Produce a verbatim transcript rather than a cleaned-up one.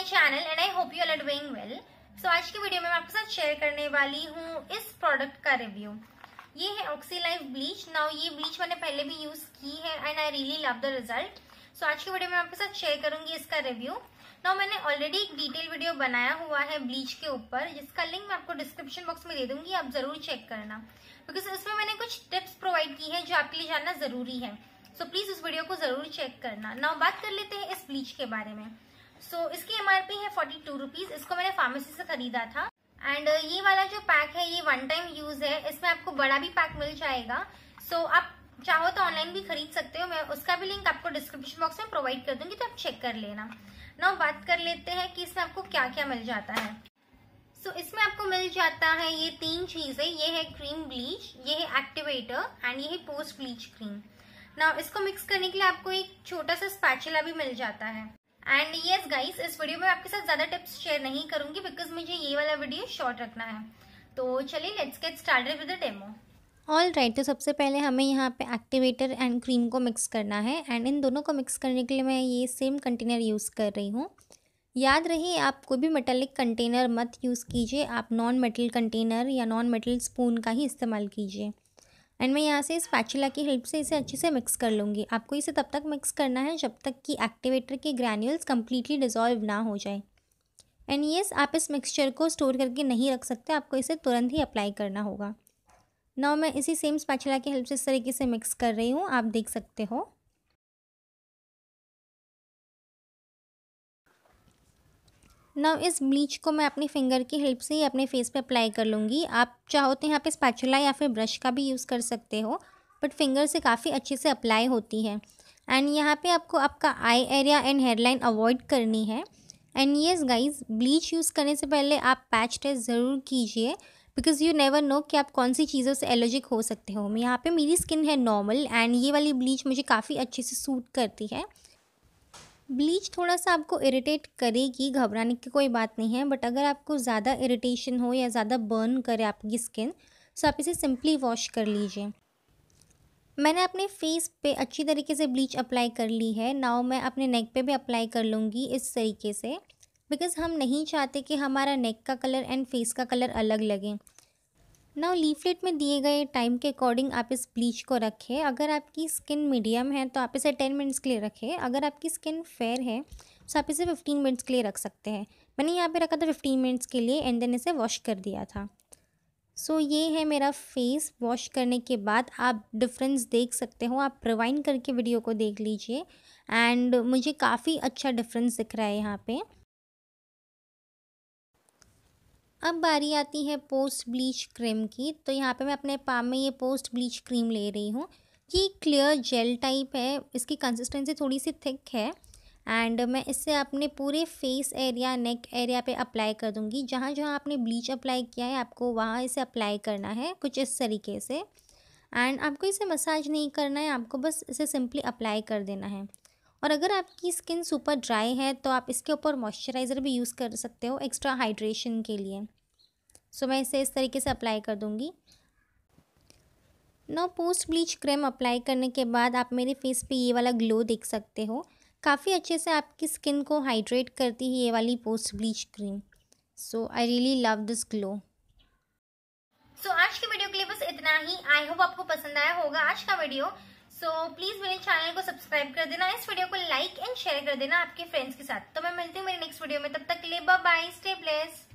My channel and I hope you all are doing well. So आज की video में मैं आपके साथ शेयर करने वाली हूँ इस प्रोडक्ट का रिव्यू। ये है ऑक्सीलाइफ ब्लीच। नाउ ये ब्लीच मैंने पहले भी यूज की है and I really love the result. So आज की वीडियो में आपके साथ शेयर करूंगी इसका रिव्यू। नाउ मैंने ऑलरेडी एक डिटेल वीडियो बनाया हुआ है ब्लीच के ऊपर, जिसका लिंक मैं आपको डिस्क्रिप्शन बॉक्स में दे दूंगी, आप जरूर चेक करना, बिकॉज इसमें मैंने कुछ टिप्स प्रोवाइड की है जो आपके लिए जानना जरूरी है। सो so, प्लीज उस वीडियो को जरूर चेक करना। नाउ बात कर लेते हैं इस ब्लीच के बारे में। सो so, इसकी एमआरपी है फोर्टी टू रुपीज। इसको मैंने फार्मेसी से खरीदा था एंड ये वाला जो पैक है ये वन टाइम यूज है। इसमें आपको बड़ा भी पैक मिल जाएगा। सो so, आप चाहो तो ऑनलाइन भी खरीद सकते हो। मैं उसका भी लिंक आपको डिस्क्रिप्शन बॉक्स में प्रोवाइड कर दूंगी, तो आप चेक कर लेना। नाउ बात कर लेते हैं कि इसमें आपको क्या क्या मिल जाता है। सो so, इसमें आपको मिल जाता है ये तीन चीजें। ये है क्रीम ब्लीच, ये है एक्टिवेटर एंड ये है पोस्ट ब्लीच क्रीम। नाउ इसको मिक्स करने के लिए आपको एक छोटा सा स्पैचुला भी मिल जाता है। एंड यस गाइस, इस वीडियो में आपके साथ ज्यादा टिप्स शेयर नहीं करूंगी बिकॉज मुझे ये वाला वीडियो शॉर्ट रखना है। तो चलिए let's get started with the demo. All right, तो सबसे पहले हमें यहाँ पे एक्टिवेटर एंड क्रीम को मिक्स करना है एंड इन दोनों को मिक्स करने के लिए मैं ये सेम कंटेनर यूज़ कर रही हूँ। याद रहे, आप कोई भी मेटालिक कंटेनर मत यूज़ कीजिए, आप नॉन मेटल कंटेनर या नॉन मेटल स्पून का ही इस्तेमाल कीजिए। एंड मैं यहाँ से इस स्पैचुला की हेल्प से इसे अच्छे से मिक्स कर लूँगी। आपको इसे तब तक मिक्स करना है जब तक कि एक्टिवेटर के ग्रैन्यूल्स कम्प्लीटली डिजॉल्व ना हो जाए। एंड येस, आप इस मिक्सचर को स्टोर करके नहीं रख सकते, आपको इसे तुरंत ही अप्लाई करना होगा। नाउ मैं इसी सेम स्पैचुला की हेल्प से इस तरीके से मिक्स कर रही हूँ, आप देख सकते हो। नाउ इस ब्लीच को मैं अपनी फिंगर की हेल्प से ही अपने फेस पे अप्लाई कर लूँगी। आप चाहो तो यहाँ पे स्पैचुला या फिर ब्रश का भी यूज़ कर सकते हो, बट फिंगर से काफ़ी अच्छे से अप्लाई होती है। एंड यहाँ पे आपको आपका eye area and hairline avoid करनी है। And yes guys, bleach use करने से पहले आप पैच टेस्ट ज़रूर कीजिए, बिकॉज यू नेवर नो कि आप कौन सी चीज़ों से एलर्जिक हो सकते हो। यहाँ पे मेरी स्किन है नॉर्मल एंड ये वाली ब्लीच मुझे काफ़ी अच्छे से सूट करती है। ब्लीच थोड़ा सा आपको इरिटेट करेगी, घबराने की कोई बात नहीं है, बट अगर आपको ज़्यादा इरिटेशन हो या ज़्यादा बर्न करे आपकी स्किन, सो आप इसे सिंपली वॉश कर लीजिए। मैंने अपने फेस पे अच्छी तरीके से ब्लीच अप्लाई कर ली है। नाउ मैं अपने नेक पे भी अप्लाई कर लूँगी इस तरीके से, बिकॉज़ हम नहीं चाहते कि हमारा नेक का कलर एंड फेस का कलर अलग लगे। नाउ लीफलेट में दिए गए टाइम के अकॉर्डिंग आप इस ब्लीच को रखें। अगर आपकी स्किन मीडियम है तो आप इसे टेन मिनट्स के लिए रखें। अगर आपकी स्किन फेयर है तो आप इसे फिफ्टीन मिनट्स के लिए रख सकते हैं। मैंने यहाँ पे रखा था फिफ्टीन मिनट्स के लिए एंड देन इसे वॉश कर दिया था। सो so, ये है मेरा फेस। वॉश करने के बाद आप डिफरेंस देख सकते हो, आप रिवाइंड करके वीडियो को देख लीजिए। एंड मुझे काफ़ी अच्छा डिफरेंस दिख रहा है यहाँ पर। अब बारी आती है पोस्ट ब्लीच क्रीम की। तो यहाँ पे मैं अपने पाम में ये पोस्ट ब्लीच क्रीम ले रही हूँ। ये क्लियर जेल टाइप है, इसकी कंसिस्टेंसी थोड़ी सी थिक है एंड मैं इससे अपने पूरे फेस एरिया, नेक एरिया पे अप्लाई कर दूँगी। जहाँ जहाँ आपने ब्लीच अप्लाई किया है आपको वहाँ इसे अप्लाई करना है, कुछ इस तरीके से। एंड आपको इसे मसाज नहीं करना है, आपको बस इसे सिंपली अप्लाई कर देना है। और अगर आपकी स्किन सुपर ड्राई है तो आप इसके ऊपर मॉइस्चराइज़र भी यूज़ कर सकते हो एक्स्ट्रा हाइड्रेशन के लिए। सो मैं इसे इस तरीके से अप्लाई कर दूंगी। Now post bleach cream apply करने के बाद आप मेरे फेस पे ये वाला ग्लो देख सकते हो। काफ़ी अच्छे से आपकी स्किन को हाइड्रेट करती है ये वाली post bleach cream. So I really love this glow. So आज की वीडियो के लिए बस इतना ही। आई होप आपको पसंद आया होगा आज का वीडियो। सो प्लीज मेरे चैनल को सब्सक्राइब कर देना, इस वीडियो को लाइक एंड शेयर कर देना आपके फ्रेंड्स के साथ। तो मैं मिलती हूँ मेरे नेक्स्ट वीडियो में, तब तक के लिए बाय बाय, स्टे ब्लेस्ड।